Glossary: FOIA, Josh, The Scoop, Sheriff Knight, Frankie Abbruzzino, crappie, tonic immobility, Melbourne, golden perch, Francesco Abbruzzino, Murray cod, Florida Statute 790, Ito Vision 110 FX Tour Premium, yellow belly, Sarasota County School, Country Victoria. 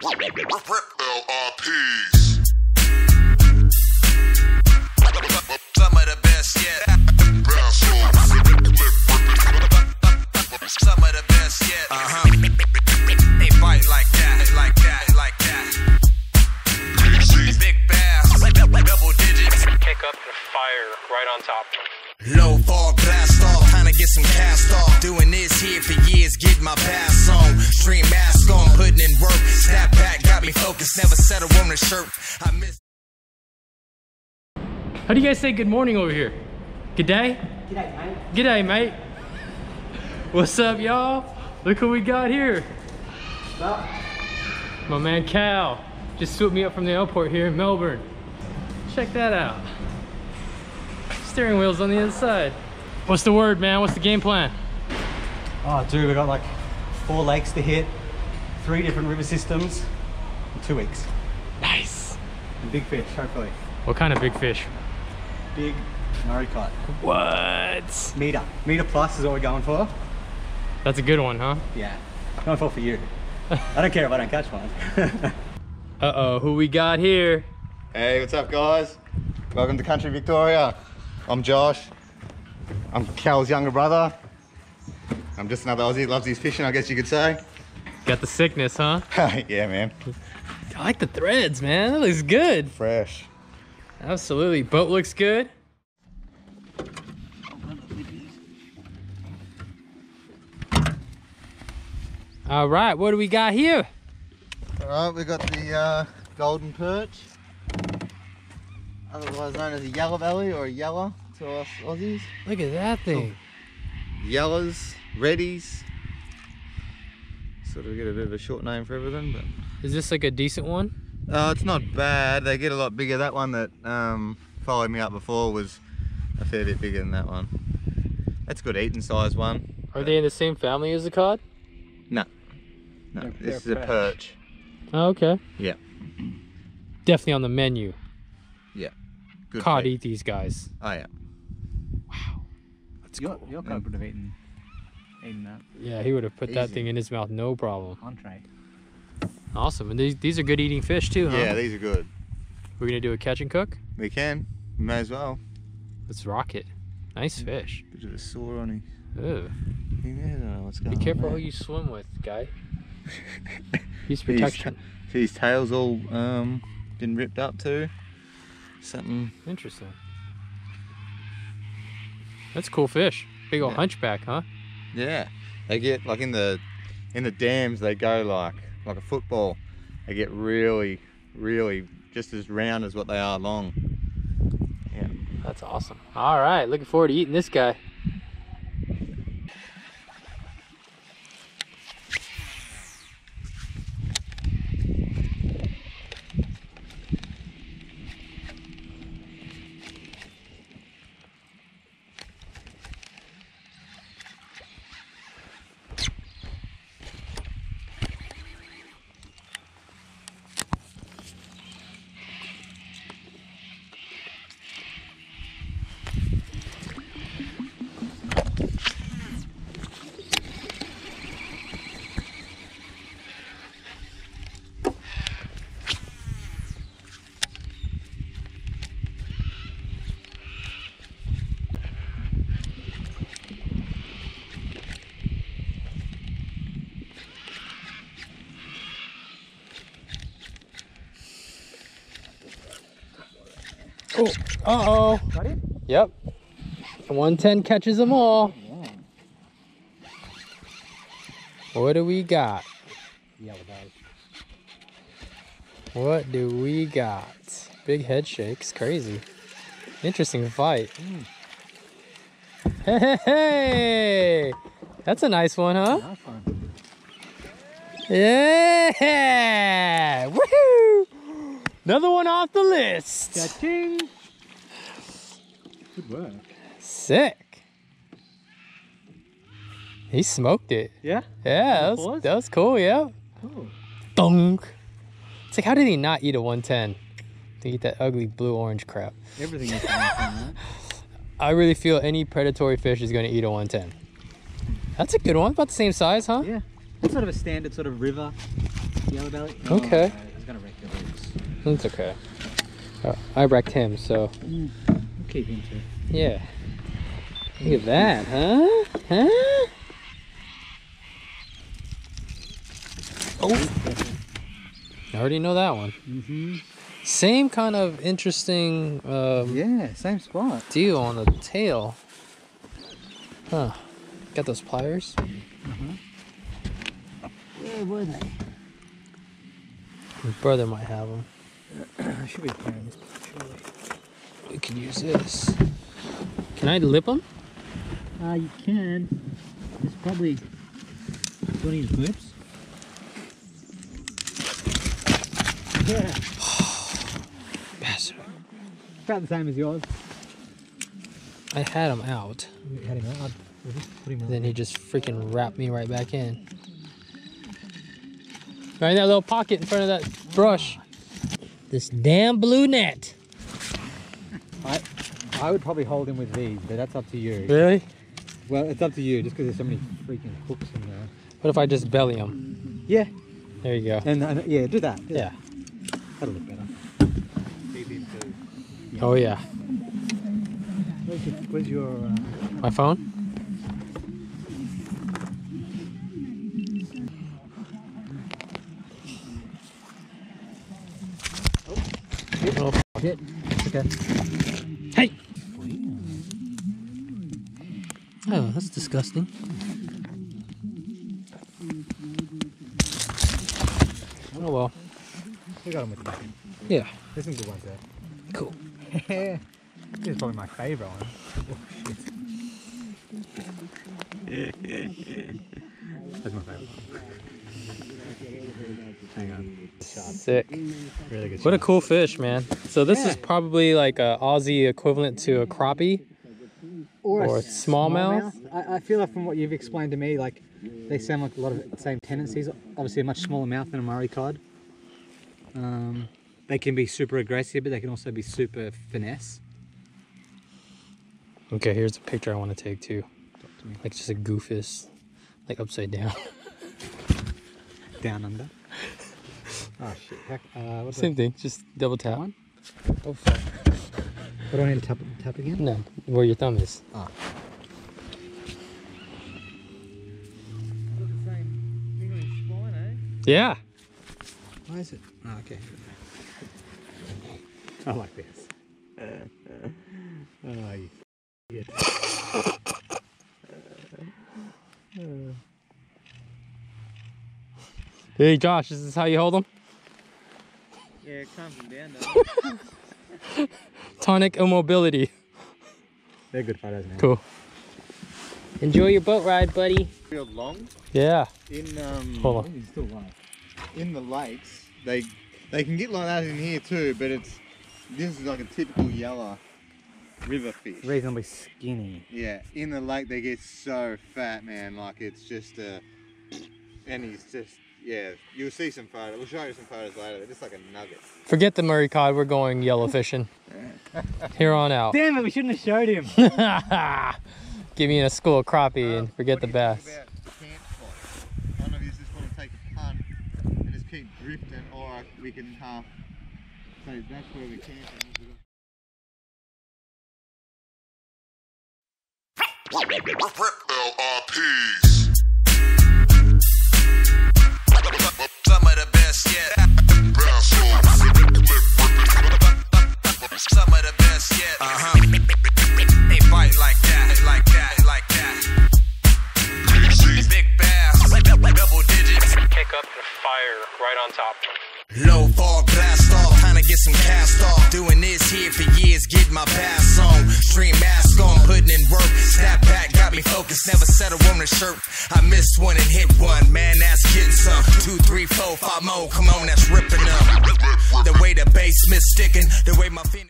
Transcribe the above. LRPs. Some of the best yet. Some of the best yet. They bite like that, like that, like that. Big bass, double digits. Kick up the fire right on top. Low ball, blast off, trying to get some cast off. Doing this here for years, get my pass on. Stream mask on, putting in work. Snap back, got me focused, never settle on the shirt. I miss. How do you guys say good morning over here? Good day? G'day, mate. G'day, mate. What's up, y'all? Look who we got here. What's up? My man Cal just swooped me up from the airport here in Melbourne. Check that out. Steering wheel's on the inside. What's the word, man? What's the game plan? Oh, dude, we got like 4 lakes to hit, 3 different river systems in 2 weeks. Nice. And big fish, hopefully. What kind of big fish? Big Murray cod. What? Meter. Meter plus is what we're going for. That's a good one, huh? Yeah. Don't fall for you. I don't care if I don't catch one. Uh-oh, who we got here? Hey, what's up, guys? Welcome to Country Victoria. I'm Josh. I'm Cal's younger brother. I'm just another Aussie, loves his fishing, I guess you could say. Got the sickness, huh? Yeah, man. I like the threads, man. That looks good. Fresh. Absolutely. Boat looks good. All right, what do we got here? All right, we got the golden perch, otherwise known as a yellow belly or a yeller to us Aussies. Look at that thing. Oh. Yellers, reddies. Sort of get a bit of a short name for everything, but. Is this like a decent one? It's not bad. They get a lot bigger. That one that followed me up before was a fair bit bigger than that one. That's a good eating size one. Are they in the same family as the cod? No. No, this is a perch. Oh, okay. Yeah. Definitely on the menu. Yeah. Good cod eat these guys. Oh yeah. Wow. That's cool. Your cod would have eaten that. Yeah, he would have put that thing in his mouth, no problem. Entree. Awesome. And these are good eating fish too, huh? Yeah, these are good. We're gonna do a catch and cook? We can. We may as well. Let's rock it. Nice fish. Bit of a sore on him. Ooh. Be careful who you swim with, guy. He's protection. His tail's all been ripped up too. Something interesting. That's cool fish. Big old hunchback, huh? Yeah. They get like in the dams. They go like a football. They get really, really just as round as what they are long. Yeah. That's awesome. All right. Looking forward to eating this guy. Oh, uh-oh. Got it? Yep. 110 catches them all. Yeah. What do we got? Yellow belly. What do we got? Big head shakes. Crazy. Interesting fight. Hey, hey, hey. That's a nice one, huh? Nice one. Yeah! Woohoo! Another one off the list. Cha-ching. Good work. Sick. He smoked it. Yeah? Yeah, that was cool, yeah. Cool. Dunk. It's like, how did he not eat a 110? To eat that ugly blue-orange crap. Everything is 110, right? I really feel any predatory fish is going to eat a 110. That's a good one. About the same size, huh? Yeah. It's sort of a standard sort of river Yellow belly? No, okay. He's gonna wreck your legs. That's okay. I wrecked him, so. Mm, I'm keeping too. Yeah. Look at that, huh? Huh? Oh! I already know that one. Mm-hmm. Same kind of interesting... yeah, same spot. Deal on the tail. Huh. Got those pliers? Uh-huh. Where were they? My brother might have them. I should be carrying this, surely. We can use this. Can I lip them? You can. It's probably... Do I need lips? Yeah. Bastard. About the same as yours. I had him out. You had him out? Put him out. Then he just freaking wrapped me right back in. Right in that little pocket in front of that brush. This damn blue net. I would probably hold him with these, but that's up to you. Really? Well, it's up to you, just because there's so many freaking hooks in there. What if I just belly him? Yeah. There you go. And yeah, do that. Yeah. That'll look better. Oh yeah. Where's your... My phone? Oh, shit. Okay. Hey! Oh, that's disgusting. Oh well. We got him with the back. Yeah. There's some good ones there. Cool. This is probably my favourite one. Oh, shit. That's my favourite one. Hang on. Sick. Really good shot. What a cool fish, man. So this is probably like an Aussie equivalent to a crappie or a smallmouth. I feel like from what you've explained to me, like they sound like a lot of the same tendencies. Obviously a much smaller mouth than a Murray cod. They can be super aggressive, but they can also be super finesse. Okay, here's a picture I want to take too. Like just a goofus, like upside down. Down under. Oh shit. Same thing, just double tap. One? Oh fuck. What, do I need to tap again? No, where your thumb is. Ah. Yeah. Why is it? Oh, okay. I like this. Oh, you idiot. Hey Josh, is this how you hold them? Yeah, it comes from down though. Tonic immobility. They're good photos, man. Cool. Enjoy your boat ride, buddy. Real long. Yeah. In hold on. Still live. In the lakes, they can get like that in here too, but this is like a typical yellow river fish. Reasonably skinny. Yeah, in the lake they get so fat, man. Like it's just and he's just you'll see some photos. We'll show you some photos later. They're just like a nugget. Forget the Murray cod. We're going yellow fishing. Here on out. Damn it, we shouldn't have showed him. Give me a school of crappie and forget the bass. I don't know if you just want to take a punt and just keep drifting, or we can half. So that's where we can. LRPs. Some of the best yet. Some of the best yet. They bite like that, like that, like that. Big bass, double digits. Kick up the fire right on top. Low ball blast off, trying to get some cast off. Doing this here for years, get my pass on. Stream mask on, putting in work. Snap back, got me focused, never settle on the shirt. I missed one and hit one, man, that's getting some. 2, 3, 4, 5 more, come on, that's ripping up. The way the bass is sticking, the way my feet.